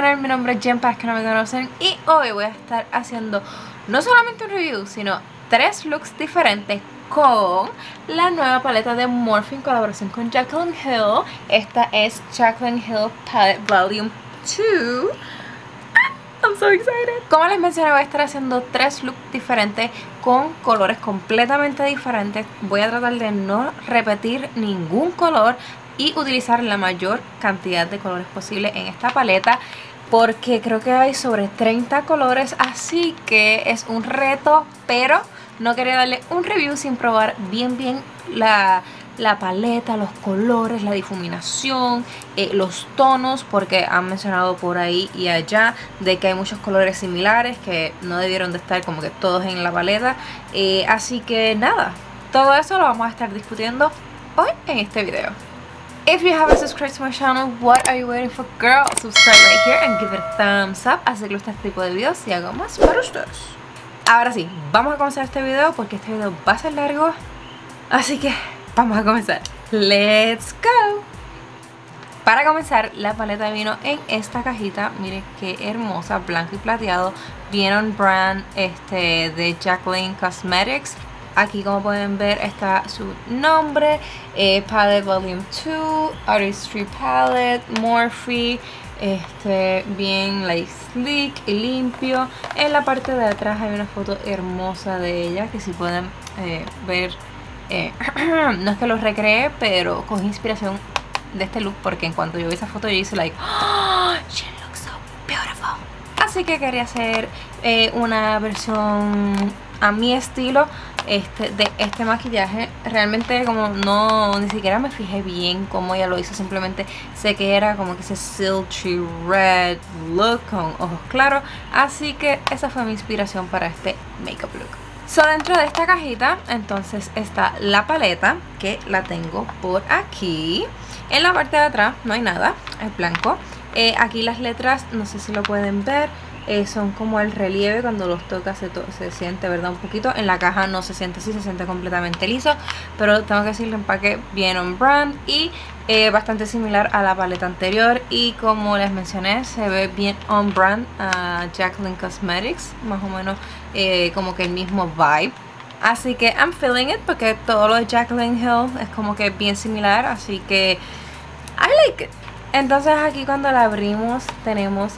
canal, mi nombre es Jen, para los que no me conocen. Y hoy voy a estar haciendo no solamente un review, sino 3 looks diferentes con la nueva paleta de Morphe en colaboración con Jaclyn Hill. Esta es Jaclyn Hill Palette Volume 2. I'm so excited. Como les mencioné, voy a estar haciendo 3 looks diferentes con colores completamente diferentes. Voy a tratar de no repetir ningún color y utilizar la mayor cantidad de colores posible en esta paleta, porque creo que hay sobre 30 colores, así que es un reto. Pero no quería darle un review sin probar bien la paleta, los colores, la difuminación, los tonos, porque han mencionado por ahí y allá de que hay muchos colores similares que no debieron de estar como que todos en la paleta, así que nada, todo eso lo vamos a estar discutiendo hoy en este video. If you haven't subscribed to my channel, what are you waiting for, girl? Subscribe right here and give it a thumbs up. Así que este tipo de videos y hago más para ustedes. Ahora sí, vamos a comenzar este video porque este video va a ser largo, así que vamos a comenzar. Let's go. Para comenzar, la paleta vino en esta cajita. Miren qué hermosa, blanco y plateado. Viene un brand de Jaclyn Cosmetics. Aquí, como pueden ver, está su nombre, Palette Volume 2, Artistry Palette, Morphe, bien sleek y limpio. En la parte de atrás hay una foto hermosa de ella que si pueden ver, no es que lo recreé, pero cogí inspiración de este look porque en cuanto yo vi esa foto yo hice like, oh, she looks so beautiful. Así que quería hacer una versión a mi estilo de este maquillaje. Realmente como no, ni siquiera me fijé bien cómo ella lo hizo, simplemente sé que era como que ese silky red look con ojos claros, así que esa fue mi inspiración para este makeup look. So, dentro de esta cajita entonces está la paleta, que la tengo por aquí. En la parte de atrás no hay nada, es blanco. Aquí las letras, no sé si lo pueden ver, son como el relieve, cuando los tocas se siente, ¿verdad? Un poquito. En la caja no se siente así, se siente completamente liso, pero tengo que decir, el empaque bien on brand y bastante similar a la paleta anterior. Y como les mencioné, se ve bien on brand a Jaclyn Cosmetics, más o menos como que el mismo vibe. Así que I'm feeling it, porque todo lo de Jaclyn Hill es como que bien similar, así que I like it. Entonces aquí, cuando la abrimos, tenemos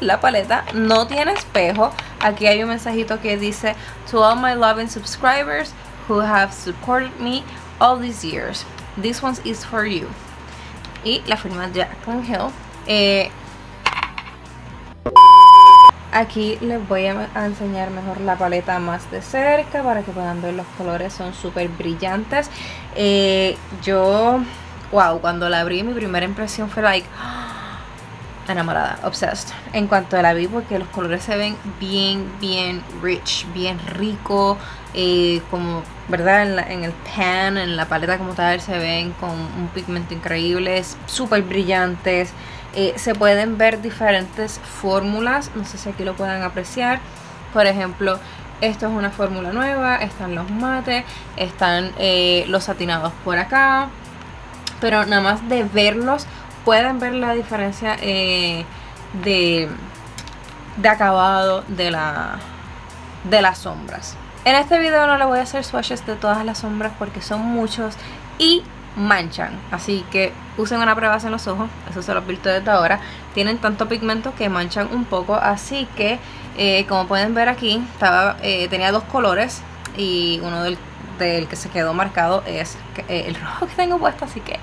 la paleta. No tiene espejo. Aquí hay un mensajito que dice: to all my loving subscribers who have supported me all these years, this one is for you. Y la firma Jaclyn Hill. Aquí les voy a enseñar mejor la paleta más de cerca para que puedan ver los colores. Son súper brillantes. Wow, cuando la abrí, mi primera impresión fue like, enamorada, obsessed, en cuanto la vi, porque los colores se ven bien rich, bien rico, como, ¿verdad? En el pan, en la paleta como tal, se ven con un pigmento increíble, súper brillantes. Se pueden ver diferentes fórmulas, no sé si aquí lo puedan apreciar. Por ejemplo, esto es una fórmula nueva, están los mates, están los satinados por acá, pero nada más de verlos pueden ver la diferencia de acabado de las sombras. En este video no le voy a hacer swatches de todas las sombras porque son muchos y manchan, así que usen una prueba en los ojos, eso se los advierto desde ahora. Tienen tanto pigmento que manchan un poco, así que como pueden ver aquí, tenía 2 colores y uno del que se quedó marcado es el rojo que tengo puesto, así que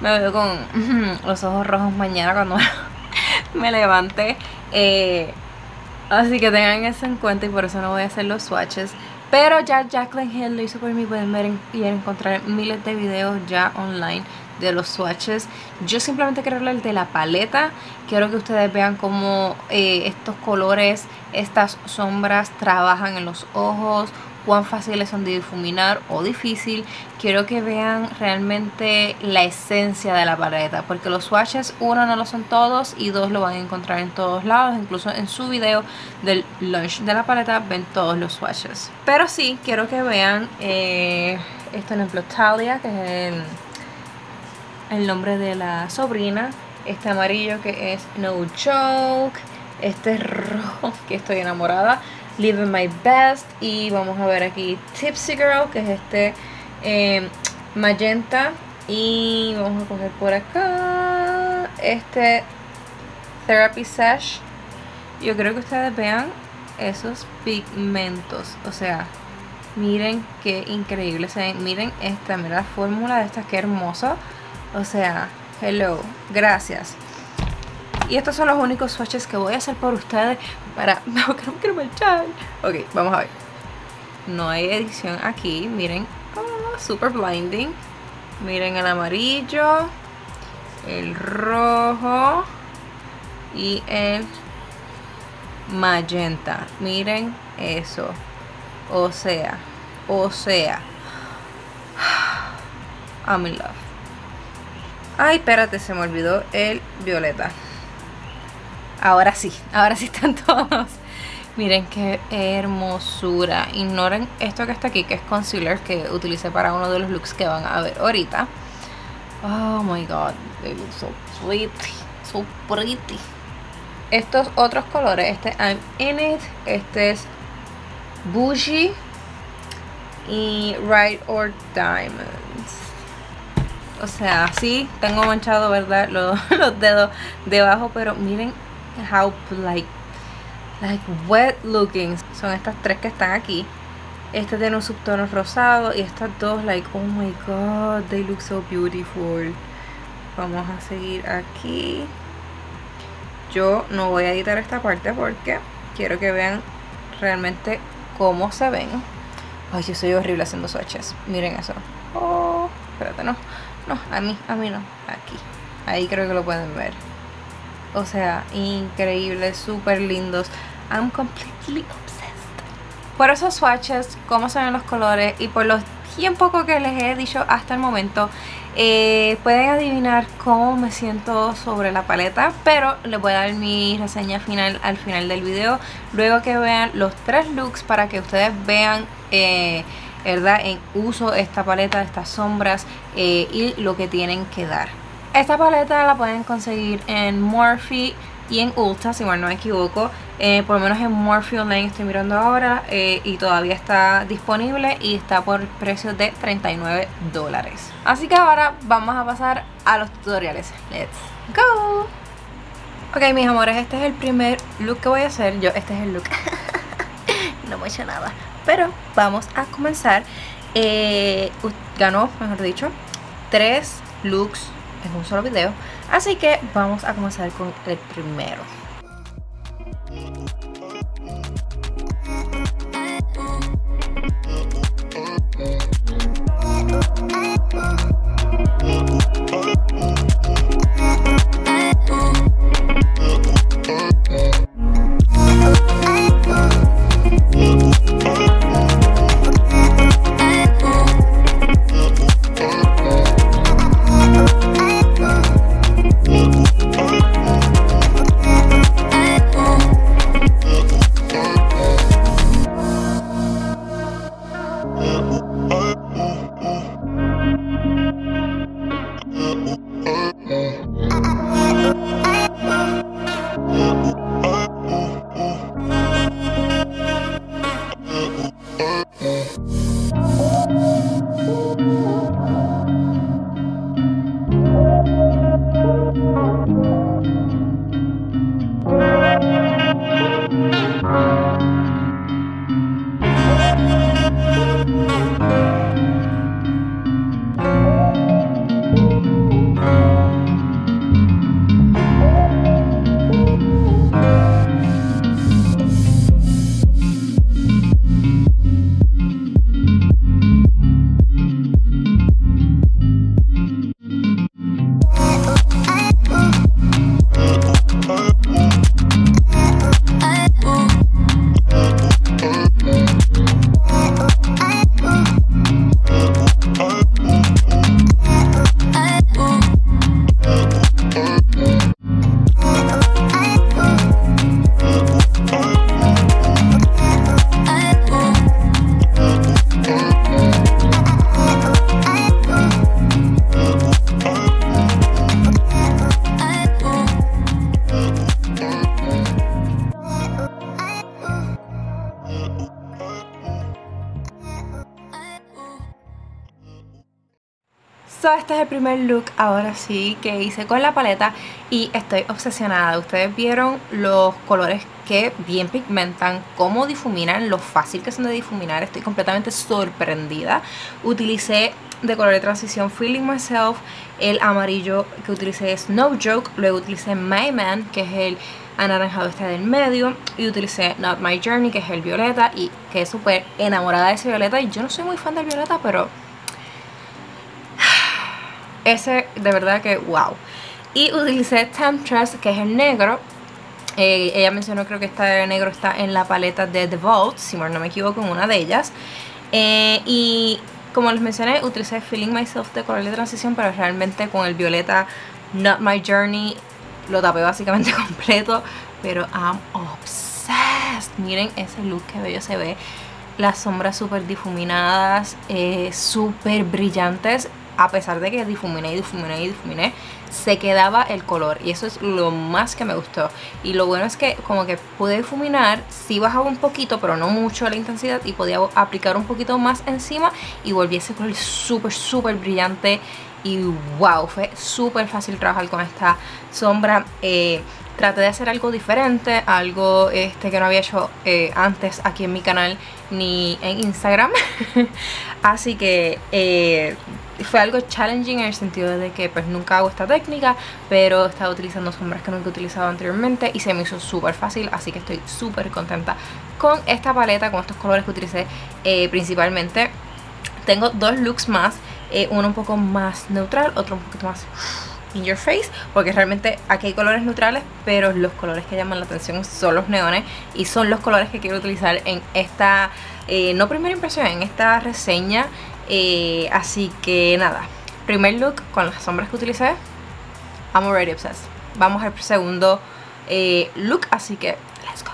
me veo con los ojos rojos mañana cuando me levante, así que tengan eso en cuenta y por eso no voy a hacer los swatches. Pero ya Jaclyn Hill lo hizo por mí, pueden ver y encontrar miles de videos ya online de los swatches. Yo simplemente quiero hablar de la paleta. Quiero que ustedes vean cómo estos colores, estas sombras trabajan en los ojos, cuán fáciles son de difuminar o difícil. Quiero que vean realmente la esencia de la paleta, porque los swatches, 1, no lo son todos, y 2, lo van a encontrar en todos lados. Incluso en su video del launch de la paleta ven todos los swatches. Pero sí, quiero que vean esto, en ejemplo Talia, que es el nombre de la sobrina, este amarillo que es No Joke, este rojo que estoy enamorada, Living My Best, y vamos a ver aquí Tipsy Girl, que es este magenta, y vamos a coger por acá este Therapy Sash. Yo creo que ustedes vean esos pigmentos, o sea, miren qué increíble se ven, miren esta, mira la fórmula de estas, qué hermosa, o sea, hello, gracias. Y estos son los únicos swatches que voy a hacer por ustedes para... no, que no me quiero manchar. Ok, vamos a ver. No hay edición aquí, miren. Oh, super blinding. Miren el amarillo, el rojo y el magenta. Miren eso. O sea. I'm in love. Ay, espérate, se me olvidó el violeta. Ahora sí están todos. Miren qué hermosura. Ignoren esto que está aquí, que es concealer que utilicé para uno de los looks que van a ver ahorita. Oh my god, they look so pretty, so pretty. Estos otros colores, este I'm In It, este es Bougie y Ride or Diamonds. O sea, sí, tengo manchado, ¿verdad? Los dedos debajo, pero miren how like wet looking son estas tres que están aquí. Este tiene un subtono rosado y estas dos, like, oh my god, they look so beautiful. Vamos a seguir aquí. Yo no voy a editar esta parte porque quiero que vean realmente cómo se ven. Ay, yo soy horrible haciendo swatches. Miren eso. Oh, espérate, no, a mí no. Aquí, ahí creo que lo pueden ver. O sea, increíble, súper lindos. I'm completely obsessed. Por esos swatches, cómo se ven los colores y por los tiempos que les he dicho hasta el momento, pueden adivinar cómo me siento sobre la paleta, pero les voy a dar mi reseña final al final del video, luego que vean los tres looks, para que ustedes vean ¿verdad? En uso esta paleta, estas sombras y lo que tienen que dar. Esta paleta la pueden conseguir en Morphe y en Ulta, si mal no me equivoco. Por lo menos en Morphe Online estoy mirando ahora y todavía está disponible y está por el precio de $39. Así que ahora vamos a pasar a los tutoriales. Let's go. Ok, mis amores, este es el primer look que voy a hacer. Este es el look. No me he hecho nada, pero vamos a comenzar. Ganó, mejor dicho, 3 looks en un solo video, así que vamos a comenzar con el primero. eso, este es el primer look ahora sí que hice con la paleta y estoy obsesionada. Ustedes vieron los colores que bien pigmentan, cómo difuminan, lo fácil que son de difuminar. Estoy completamente sorprendida. Utilicé de color de transición Feeling Myself, el amarillo que utilicé es No Joke, luego utilicé My Man, que es el anaranjado este del medio, y utilicé Not My Journey, que es el violeta, y quedé súper enamorada de ese violeta. Yo no soy muy fan del violeta, pero ese de verdad que wow. Y utilicé Temptress, que es el negro. Ella mencionó, creo que este negro está en la paleta de The Vault, si no me equivoco, en una de ellas. Y como les mencioné, utilicé Feeling Myself de color de transición, pero realmente con el violeta Not My Journey lo tapé básicamente completo, pero I'm obsessed. Miren ese look, que bello se ve. Las sombras súper difuminadas, súper brillantes. A pesar de que difuminé y difuminé y difuminé, se quedaba el color, y eso es lo más que me gustó. Y lo bueno es que como que pude difuminar, sí bajaba un poquito, pero no mucho la intensidad, y podía aplicar un poquito más encima y volví ese color súper súper brillante. Y wow, fue súper fácil trabajar con esta sombra. Traté de hacer algo diferente, algo que no había hecho antes aquí en mi canal ni en Instagram. Así que fue algo challenging en el sentido de que pues nunca hago esta técnica, pero estaba utilizando sombras que nunca he utilizado anteriormente y se me hizo súper fácil, así que estoy súper contenta con esta paleta, con estos colores que utilicé principalmente. Tengo dos looks más, uno un poco más neutral, otro un poquito más in your face, porque realmente aquí hay colores neutrales, pero los colores que llaman la atención son los neones, y son los colores que quiero utilizar en esta, no primera impresión, en esta reseña. Así que nada, primer look con las sombras que utilicé, I'm already obsessed. Vamos al segundo look, así que let's go.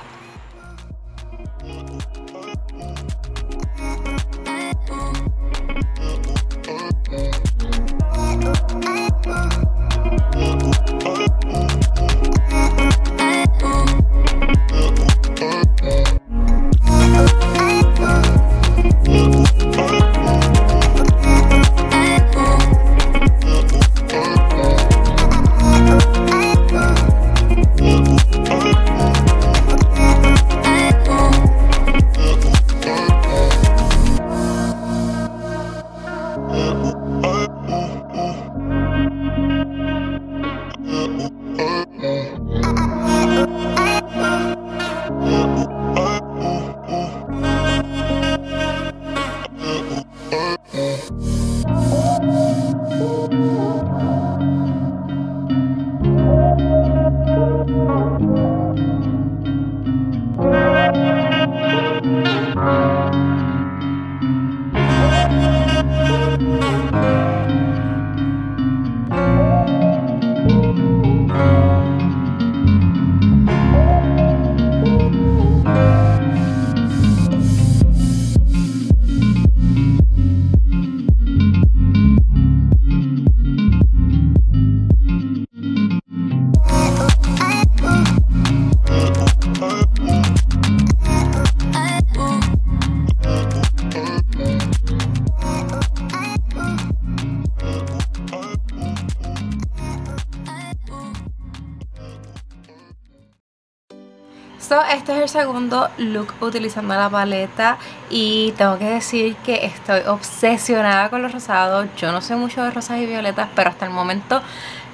Este es el segundo look utilizando la paleta, y tengo que decir que estoy obsesionada con los rosados. Yo no sé mucho de rosas y violetas, pero hasta el momento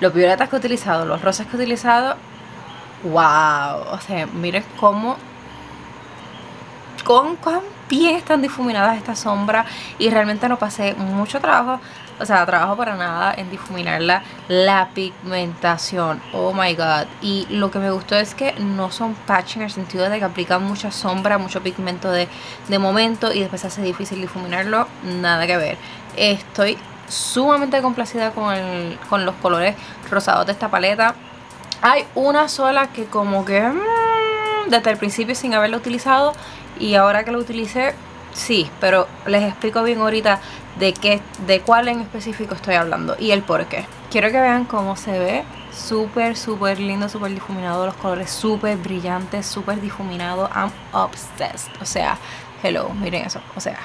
los violetas que he utilizado, los rosas que he utilizado, wow, o sea, miren cómo cuán bien están difuminadas esta sombra, y realmente no pasé mucho trabajo, o sea, trabajo para nada en difuminarla, la pigmentación, oh my god. Y lo que me gustó es que no son patch en el sentido de que aplican mucha sombra, mucho pigmento de momento y después hace difícil difuminarlo, nada que ver. Estoy sumamente complacida con los colores rosados de esta paleta. Hay una sola que como que desde el principio sin haberla utilizado, y ahora que lo utilicé, sí, pero les explico bien ahorita de cuál en específico estoy hablando y el por qué. Quiero que vean cómo se ve, súper, súper lindo, súper difuminado, los colores súper brillantes, súper difuminado, I'm obsessed, o sea, hello, miren eso, o sea.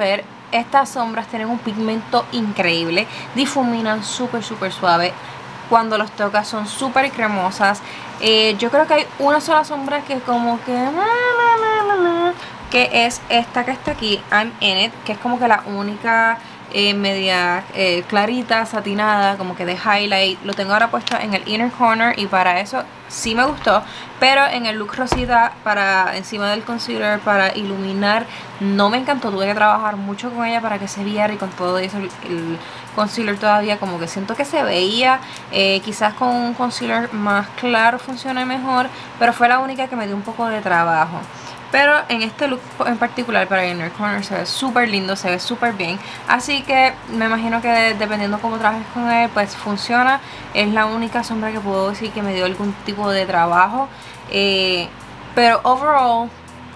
ver, estas sombras tienen un pigmento increíble, difuminan súper suave. Cuando los tocas son súper cremosas. Yo creo que hay una sola sombra que es como que... que es esta que está aquí, I'm In It, que es como que la única media clarita, satinada, como que de highlight. Lo tengo ahora puesto en el inner corner y para eso sí me gustó, pero en el look rosita, para encima del concealer, para iluminar, no me encantó. Tuve que trabajar mucho con ella para que se viera, y con todo eso el concealer todavía como que siento que se veía. Quizás con un concealer más claro funcione mejor, pero fue la única que me dio un poco de trabajo. Pero en este look en particular para el inner corner se ve súper lindo, se ve súper bien. Así que me imagino que dependiendo cómo trabajes con él, pues funciona. Es la única sombra que puedo decir que me dio algún tipo de trabajo. Pero overall,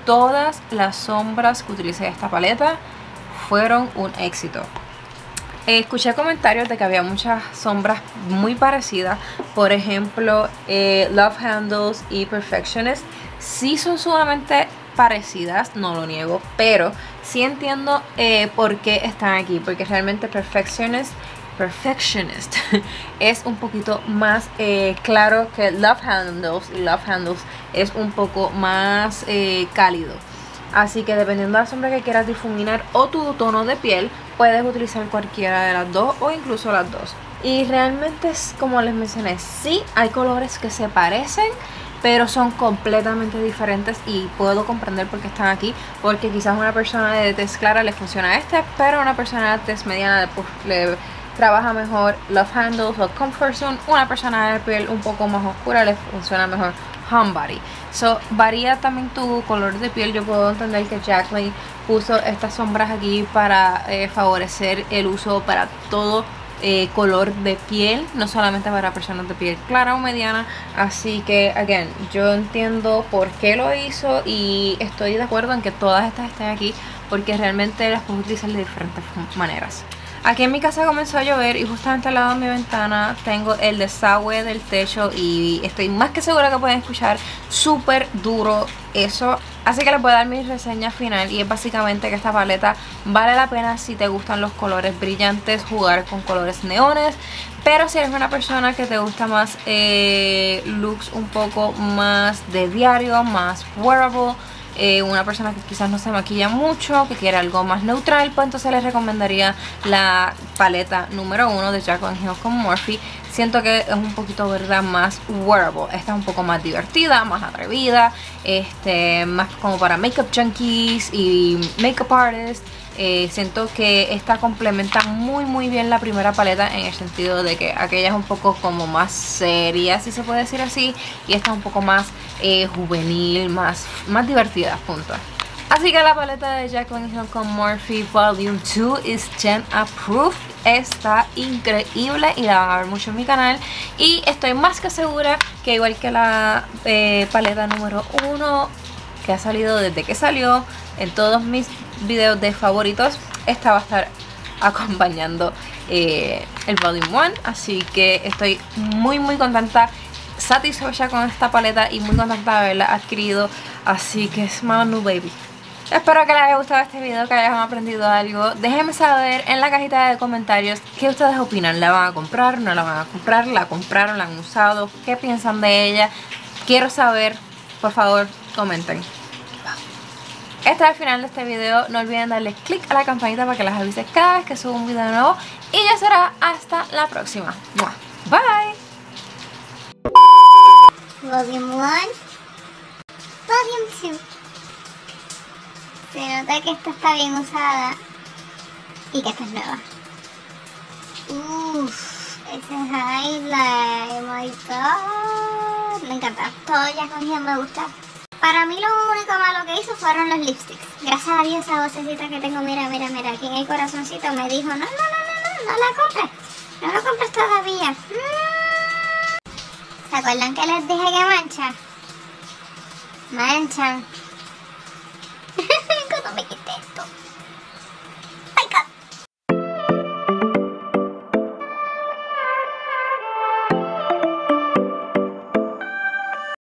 todas las sombras que utilicé de esta paleta fueron un éxito. Escuché comentarios de que había muchas sombras muy parecidas. Por ejemplo, Love Handles y Perfectionist. Sí son sumamente parecidas, no lo niego, pero sí entiendo por qué están aquí, porque realmente Perfectionist es un poquito más claro que Love Handles, y Love Handles es un poco más cálido. Así que dependiendo de la sombra que quieras difuminar o tu tono de piel, puedes utilizar cualquiera de las dos o incluso las dos. Y realmente, es como les mencioné, sí hay colores que se parecen, pero son completamente diferentes, y puedo comprender por qué están aquí, porque quizás una persona de tez clara le funciona a este, pero una persona de tez mediana le trabaja mejor Love Handles o Comfort Zone, una persona de piel un poco más oscura le funciona mejor Homebody. So, varía también tu color de piel. Yo puedo entender que Jaclyn puso estas sombras aquí para favorecer el uso para todo color de piel, no solamente para personas de piel clara o mediana. Así que, again, yo entiendo por qué lo hizo y estoy de acuerdo en que todas estas estén aquí, porque realmente las puedo utilizar de diferentes maneras. Aquí en mi casa comenzó a llover y justamente al lado de mi ventana tengo el desagüe del techo, y estoy más que segura que pueden escuchar súper duro eso. Así que les voy a dar mi reseña final, y es básicamente que esta paleta vale la pena si te gustan los colores brillantes, jugar con colores neones. Pero si eres una persona que te gusta más looks un poco más de diario, más wearable, una persona que quizás no se maquilla mucho, que quiere algo más neutral, pues entonces les recomendaría la paleta número 1 de Jaclyn Hill con Morphe. Siento que es un poquito, verdad, más wearable. Esta es un poco más divertida, más atrevida, más como para makeup junkies y makeup artists. Siento que esta complementa muy bien la primera paleta, en el sentido de que aquella es un poco como más seria, si se puede decir así, y esta es un poco más juvenil, más divertida, punto. Así que la paleta de Jaclyn Hill con Morphe Volume 2 is Gen Approved. Está increíble y la van a ver mucho en mi canal. Y estoy más que segura que, igual que la paleta número 1 que ha salido desde que salió, en todos mis videos de favoritos, esta va a estar acompañando el Volume 1. Así que estoy muy contenta, satisfecha con esta paleta, y muy contenta de haberla adquirido. Así que smile new baby. Espero que les haya gustado este video, que hayan aprendido algo. Déjenme saber en la cajita de comentarios qué ustedes opinan. ¿La van a comprar? ¿No la van a comprar? ¿La compraron? ¿La han usado? ¿Qué piensan de ella? Quiero saber, por favor, comenten. Este es el final de este video. No olviden darle click a la campanita para que las avise cada vez que subo un video nuevo. Y ya será hasta la próxima. Bye. Volume 1, Volume 2. Se nota que esta está bien usada y que esta es nueva. Uff, ese highlight, my god, me encanta. Todo ya conmigo me gusta. Para mí lo único malo que hizo fueron los lipsticks. Gracias a Dios, esa vocecita que tengo, mira, aquí en el corazoncito me dijo, no la compres, no lo compres todavía. ¿Se acuerdan que les dije que manchan? Manchan.